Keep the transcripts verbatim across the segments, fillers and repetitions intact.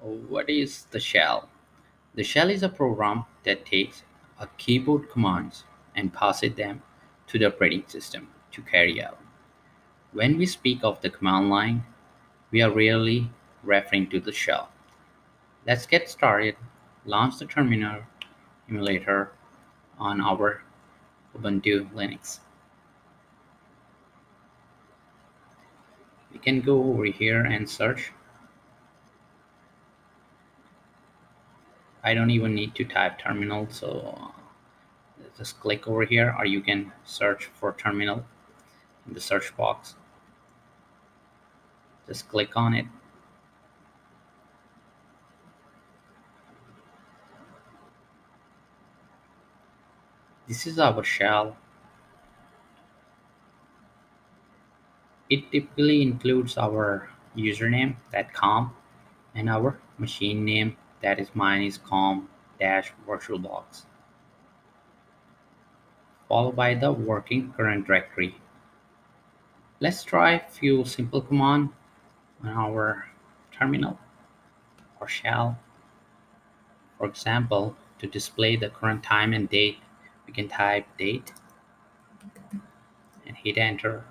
What is the shell? The shell is a program that takes a keyboard commands and passes them to the operating system to carry out. When we speak of the command line, we are rarely referring to the shell. Let's get started. Launch the terminal emulator on our Ubuntu Linux. We can go over here and search. I don't even need to type terminal, so just click over here, or you can search for terminal in the search box. Just click on it. This is our shell. It typically includes our username, that com, and our machine name, that is mine is com-virtualbox, followed by the working current directory. Let's try a few simple commands on our terminal or shell. For example, to display the current time and date, we can type date and hit enter,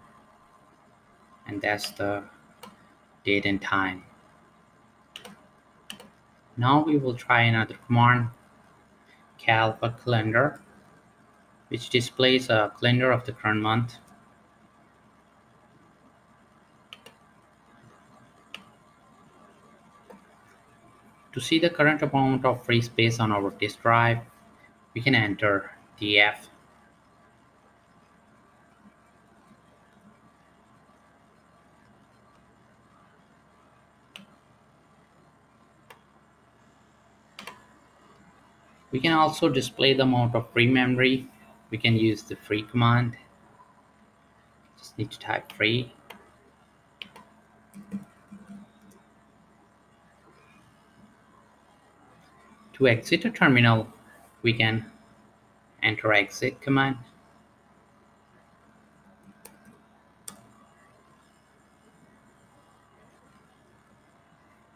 and that's the date and time. Now we will try another command, cal for calendar, which displays a calendar of the current month. To see the current amount of free space on our disk drive, we can enter df. We can also display the amount of free memory. We can use the free command. Just need to type free. To exit a terminal, we can enter exit command.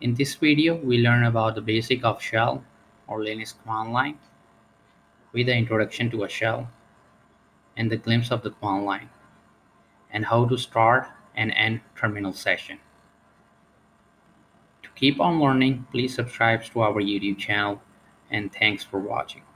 In this video, we learn about the basic of shell or Linux command line, with the introduction to a shell and the glimpse of the command line, and how to start and end terminal session. To keep on learning, please subscribe to our YouTube channel, and thanks for watching.